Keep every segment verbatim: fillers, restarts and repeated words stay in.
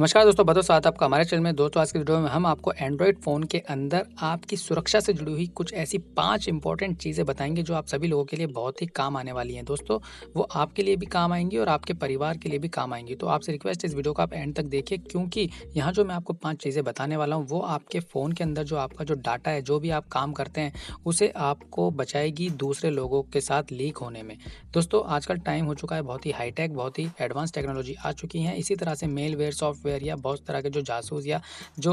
नमस्कार दोस्तों, बहुत स्वागत आपका हमारे चैनल में। दोस्तों आज की वीडियो में हम आपको एंड्रॉयड फ़ोन के अंदर आपकी सुरक्षा से जुड़ी हुई कुछ ऐसी पांच इंपॉर्टेंट चीज़ें बताएंगे जो आप सभी लोगों के लिए बहुत ही काम आने वाली हैं। दोस्तों वो आपके लिए भी काम आएंगी और आपके परिवार के लिए भी काम आएंगी। तो आपसे रिक्वेस्ट है इस वीडियो को आप एंड तक देखिए, क्योंकि यहाँ जो मैं आपको पाँच चीज़ें बताने वाला हूँ वो आपके फ़ोन के अंदर जो आपका जो डाटा है, जो भी आप काम करते हैं, उसे आपको बचाएगी दूसरे लोगों के साथ लीक होने में। दोस्तों आजकल टाइम हो चुका है बहुत ही हाईटेक, बहुत ही एडवांस टेक्नोलॉजी आ चुकी है। इसी तरह से मेलवेयर, सॉफ्टवेयर या बहुत तरह के जो जासूस या जो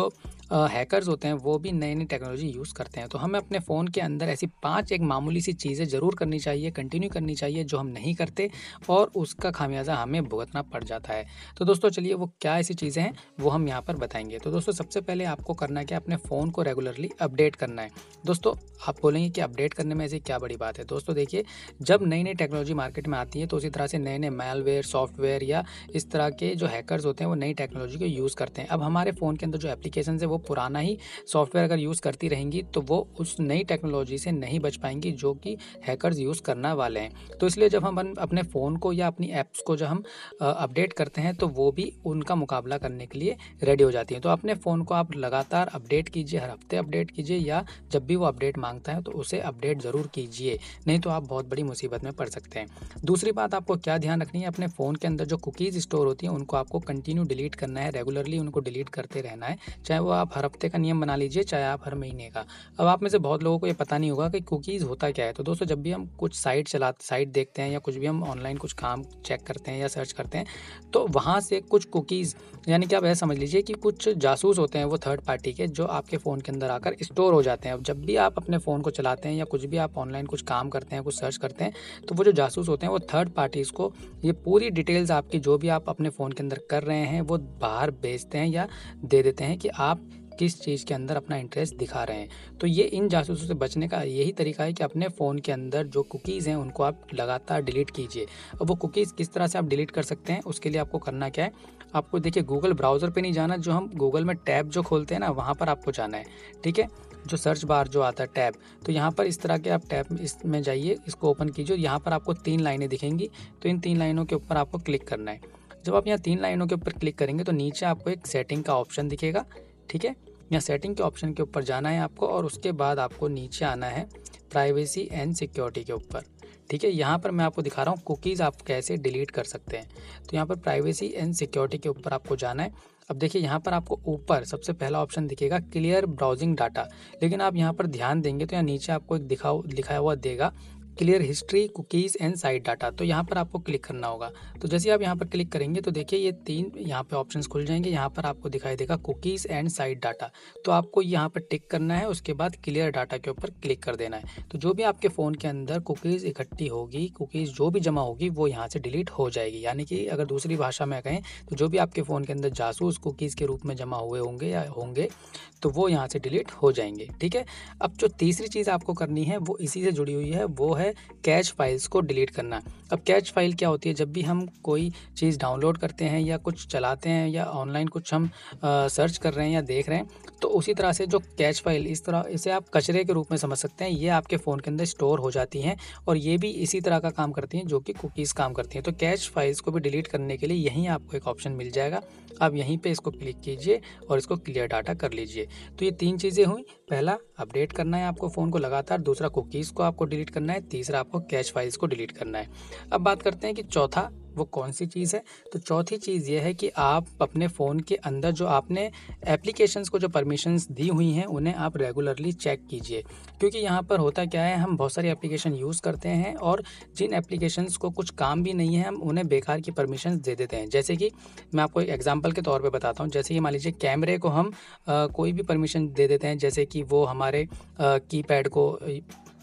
हैकर्स होते हैं वो भी नई नई टेक्नोलॉजी यूज़ करते हैं। तो हमें अपने फ़ोन के अंदर ऐसी पांच एक मामूली सी चीज़ें ज़रूर करनी चाहिए, कंटिन्यू करनी चाहिए, जो हम नहीं करते और उसका खामियाजा हमें भुगतना पड़ जाता है। तो दोस्तों चलिए वो क्या ऐसी चीज़ें हैं वो हम यहाँ पर बताएंगे। तो दोस्तों सबसे पहले आपको करना क्या, अपने फ़ोन को रेगुलरली अपडेट करना है। दोस्तों आप बोलेंगे कि अपडेट करने में ऐसी क्या बड़ी बात है। दोस्तों देखिए, जब नई नई टेक्नोलॉजी मार्केट में आती है तो उसी तरह से नए नए मैलवेयर, सॉफ्टवेयर या इस तरह के जो हैकर्स होते हैं वो नई टेक्नोलॉजी को यूज़ करते हैं। अब हमारे फ़ोन के अंदर जो एप्लीकेशन है वो पुराना ही सॉफ्टवेयर अगर यूज़ करती रहेंगी तो वो उस नई टेक्नोलॉजी से नहीं बच पाएंगी जो कि हैकर्स यूज़ करना वाले हैं। तो इसलिए जब हम अपने फ़ोन को या अपनी ऐप्स को जब हम अपडेट करते हैं तो वो भी उनका मुकाबला करने के लिए रेडी हो जाती है। तो अपने फ़ोन को आप लगातार अपडेट कीजिए, हर हफ्ते अपडेट कीजिए, या जब भी वो अपडेट मांगता है तो उसे अपडेट ज़रूर कीजिए, नहीं तो आप बहुत बड़ी मुसीबत में पड़ सकते हैं। दूसरी बात आपको क्या ध्यान रखनी है, अपने फ़ोन के अंदर जो कुकीज़ स्टोर होती हैं उनको आपको कंटिन्यू डिलीट करना है, रेगुलरली उनको डिलीट करते रहना है। चाहे वो आप हर हफ्ते का नियम बना लीजिए, चाहे आप हर महीने का। अब आप में से बहुत लोगों को ये पता नहीं होगा कि कुकीज़ होता क्या है। तो दोस्तों जब भी हम कुछ साइट चलाते साइट देखते हैं या कुछ भी हम ऑनलाइन कुछ काम चेक करते हैं या सर्च करते हैं तो वहाँ से कुछ कुकीज़, यानी कि आप ऐसा समझ लीजिए कि कुछ जासूस होते हैं वो थर्ड पार्टी के, जो आपके फ़ोन के अंदर आकर स्टोर हो जाते हैं। अब जब भी आप अपने फ़ोन को चलाते हैं या कुछ भी आप ऑनलाइन कुछ काम करते हैं, कुछ सर्च करते हैं, तो वो जो जासूस होते हैं वो थर्ड पार्टीज़ को ये पूरी डिटेल्स आपकी जो भी आप अपने फ़ोन के अंदर कर रहे हैं वो बाहर भेजते हैं या दे देते हैं कि आप किस चीज़ के अंदर अपना इंटरेस्ट दिखा रहे हैं। तो ये इन जासूसों से बचने का यही तरीका है कि अपने फ़ोन के अंदर जो कुकीज़ हैं उनको आप लगातार डिलीट कीजिए। अब वो कुकीज़ किस तरह से आप डिलीट कर सकते हैं, उसके लिए आपको करना क्या है, आपको देखिए गूगल ब्राउज़र पे नहीं जाना। जो हम गूगल में टैब जो खोलते हैं ना, वहाँ पर आपको जाना है, ठीक है, जो सर्च बार जो आता है टैब, तो यहाँ पर इस तरह के आप टैब इसमें जाइए, इसको ओपन कीजिए। यहाँ पर आपको तीन लाइनें दिखेंगी, तो इन तीन लाइनों के ऊपर आपको क्लिक करना है। जब आप यहाँ तीन लाइनों के ऊपर क्लिक करेंगे तो नीचे आपको एक सेटिंग का ऑप्शन दिखेगा, ठीक है, यहाँ सेटिंग के ऑप्शन के ऊपर जाना है आपको, और उसके बाद आपको नीचे आना है प्राइवेसी एंड सिक्योरिटी के ऊपर, ठीक है। यहाँ पर मैं आपको दिखा रहा हूँ कुकीज़ आप कैसे डिलीट कर सकते हैं। तो यहाँ पर प्राइवेसी एंड सिक्योरिटी के ऊपर आपको जाना है। अब देखिए यहाँ पर आपको ऊपर सबसे पहला ऑप्शन दिखेगा क्लियर ब्राउजिंग डाटा, लेकिन आप यहाँ पर ध्यान देंगे तो यहाँ नीचे आपको एक दिखा लिखा हुआ देगा clear history cookies and site data, तो यहाँ पर आपको क्लिक करना होगा। तो जैसे आप यहाँ पर क्लिक करेंगे तो देखिए ये तीन यहाँ पे ऑप्शंस खुल जाएंगे। यहाँ पर आपको दिखाई देगा कुकीज़ एंड साइट डाटा, तो आपको यहाँ पर टिक करना है, उसके बाद क्लियर डाटा के ऊपर क्लिक कर देना है। तो जो भी आपके फ़ोन के अंदर कुकीज़ इकट्ठी होगी, कुकीज़ जो भी जमा होगी वो यहाँ से डिलीट हो जाएगी। यानी कि अगर दूसरी भाषा में कहें तो जो भी आपके फ़ोन के अंदर जासूस कुकीज़ के रूप में जमा हुए होंगे या होंगे तो वो यहाँ से डिलीट हो जाएंगे, ठीक है। अब जो तीसरी चीज़ आपको करनी है वो इसी से जुड़ी हुई है, वो है कैच फाइल्स को डिलीट करना। अब कैच फाइल क्या होती है, जब भी हम कोई चीज़ डाउनलोड करते हैं या कुछ चलाते हैं या ऑनलाइन कुछ हम आ, सर्च कर रहे हैं या देख रहे हैं, तो उसी तरह से जो कैच फाइल, इस तरह इसे आप कचरे के रूप में समझ सकते हैं, ये आपके फ़ोन के अंदर स्टोर हो जाती हैं और ये भी इसी तरह का काम करती हैं जो कि कुकीज़ काम करती हैं। तो कैच फाइल्स को भी डिलीट करने के लिए यहीं आपको एक ऑप्शन मिल जाएगा, आप यहीं पर इसको क्लिक कीजिए और इसको क्लियर डाटा कर लीजिए। तो ये तीन चीज़ें हुई, पहला अपडेट करना है आपको फ़ोन को लगातार, दूसरा कुकीज़ को आपको डिलीट करना है, तीसरा आपको कैश फाइल्स को डिलीट करना है। अब बात करते हैं कि चौथा वो कौन सी चीज़ है। तो चौथी चीज़ ये है कि आप अपने फ़ोन के अंदर जो आपने एप्लीकेशंस को जो परमिशंस दी हुई हैं उन्हें आप रेगुलरली चेक कीजिए, क्योंकि यहाँ पर होता क्या है, हम बहुत सारी एप्लीकेशन यूज़ करते हैं और जिन एप्लीकेशंस को कुछ काम भी नहीं है हम उन्हें बेकार की परमिशंस दे देते हैं। जैसे कि मैं आपको एक एग्जांपल के तौर पर बताता हूँ, जैसे कि मान लीजिए कैमरे को हम आ, कोई भी परमिशन दे देते हैं, जैसे कि वो हमारे कीपैड को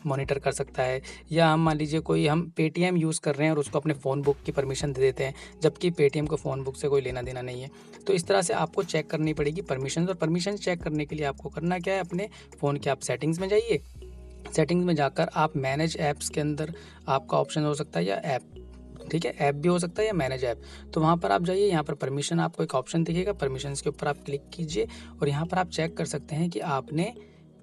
मॉनिटर कर सकता है, या हम मान लीजिए कोई हम पेटीएम यूज़ कर रहे हैं और उसको अपने फ़ोन बुक की परमिशन दे देते हैं, जबकि पेटीएम को फ़ोन बुक से कोई लेना देना नहीं है। तो इस तरह से आपको चेक करनी पड़ेगी परमिशन, और परमिशन चेक करने के लिए आपको करना क्या है, अपने फ़ोन के आप सेटिंग्स में जाइए, सेटिंग्स में जाकर आप मैनेज ऐप्स के अंदर आपका ऑप्शन हो सकता है या ऐप, ठीक है, ऐप भी हो सकता है या मैनेज ऐप, तो वहाँ पर आप जाइए, यहाँ पर परमिशन आपको एक ऑप्शन दिखेगा, परमिशंस के ऊपर आप क्लिक कीजिए और यहाँ पर आप चेक कर सकते हैं कि आपने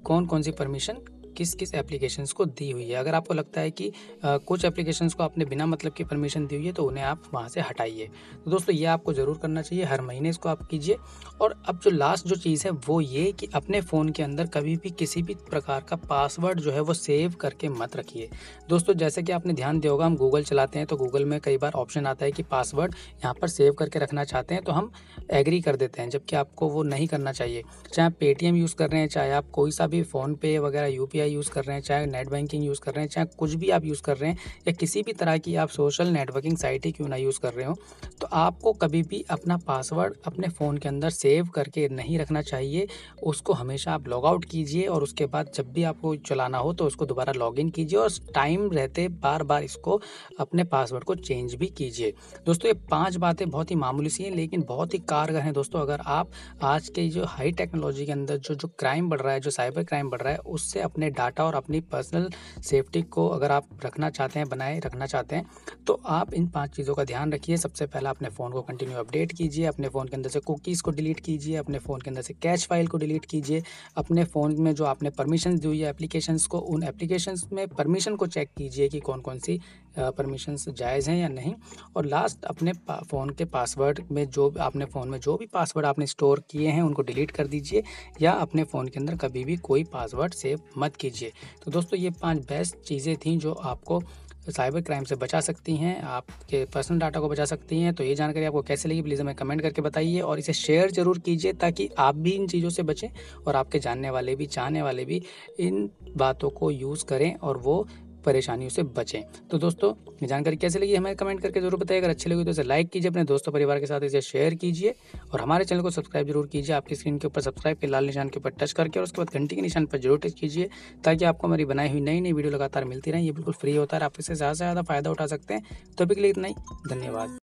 कौन कौन सी परमिशन किस किस एप्लीकेशंस को दी हुई है। अगर आपको लगता है कि आ, कुछ एप्लीकेशंस को आपने बिना मतलब की परमिशन दी हुई है तो उन्हें आप वहाँ से हटाइए। तो दोस्तों ये आपको ज़रूर करना चाहिए, हर महीने इसको आप कीजिए। और अब जो लास्ट जो चीज़ है वो ये कि अपने फ़ोन के अंदर कभी भी किसी भी प्रकार का पासवर्ड जो है वो सेव करके मत रखिए। दोस्तों जैसे कि आपने ध्यान दिया होगा, हम गूगल चलाते हैं तो गूगल में कई बार ऑप्शन आता है कि पासवर्ड यहाँ पर सेव करके रखना चाहते हैं, तो हम एग्री कर देते हैं, जबकि आपको वो नहीं करना चाहिए। चाहे आप पेटीएम यूज़ कर रहे हैं, चाहे आप कोई सा भी फ़ोन पे वगैरह यूपीआई यूज़ कर रहे हैं, चाहे नेट बैंकिंग यूज़ कर रहे हैं, चाहे कुछ भी आप यूज़ कर रहे हैं या किसी भी तरह की आप सोशल नेटवर्किंग साइट ही क्यों ना यूज़ कर रहे हो, तो आपको कभी भी अपना पासवर्ड अपने फ़ोन के अंदर सेव करके नहीं रखना चाहिए। उसको हमेशा आप लॉगआउट कीजिए और उसके बाद जब भी आपको चलाना हो तो उसको दोबारा लॉगिन कीजिए और टाइम रहते बार बार इसको अपने पासवर्ड को चेंज भी कीजिए। दोस्तों ये पांच बातें बहुत ही मामूली सी हैं लेकिन बहुत ही कारगर हैं। दोस्तों अगर आप आज के जो हाई टेक्नोलॉजी के अंदर जो जो क्राइम बढ़ रहा है, जो साइबर क्राइम बढ़ रहा है, उससे अपने डाटा और अपनी पर्सनल सेफ्टी को अगर आप रखना चाहते हैं, बनाए रखना चाहते हैं, तो आप इन पांच चीज़ों का ध्यान रखिए। सबसे पहला अपने फ़ोन को कंटिन्यू अपडेट कीजिए, अपने फ़ोन के अंदर से कुकीज़ को डिलीट कीजिए, अपने फ़ोन के अंदर से कैश फाइल को डिलीट कीजिए, अपने फ़ोन में जो आपने परमिशन दी हुई है एप्लीकेशंस को, उन एप्लीकेशंस में परमिशन को चेक कीजिए कि कौन कौन सी परमिशंस जायज़ हैं या नहीं। और लास्ट अपने फ़ोन के पासवर्ड में जो आपने फ़ोन में जो भी पासवर्ड आपने स्टोर किए हैं उनको डिलीट कर दीजिए या अपने फ़ोन के अंदर कभी भी कोई पासवर्ड सेव मत कीजिए। तो दोस्तों ये पांच बेस्ट चीज़ें थीं जो आपको साइबर क्राइम से बचा सकती हैं, आपके पर्सनल डाटा को बचा सकती हैं। तो ये जानकारी आपको कैसे लगी प्लीज़ हमें कमेंट करके बताइए और इसे शेयर ज़रूर कीजिए ताकि आप भी इन चीज़ों से बचें और आपके जानने वाले भी, चाहने वाले भी इन बातों को यूज़ करें और वो परेशानियों से बचें। तो दोस्तों ये जानकारी कैसे लगी हमें कमेंट करके जरूर बताइए। अगर अच्छी लगी तो इसे लाइक कीजिए, अपने दोस्तों परिवार के साथ इसे शेयर कीजिए और हमारे चैनल को सब्सक्राइब जरूर कीजिए। आपकी स्क्रीन के ऊपर सब्सक्राइब के लाल निशान के ऊपर टच करके और उसके बाद घंटी के निशान पर जरूर टच कीजिए ताकि आपको हमारी बनाई हुई नई नई वीडियो लगातार मिलती रहे। ये बिल्कुल फ्री होता है, आप इससे ज़्यादा से ज़्यादा फायदा उठा सकते हैं। तो अभी के लिए इतना ही, धन्यवाद।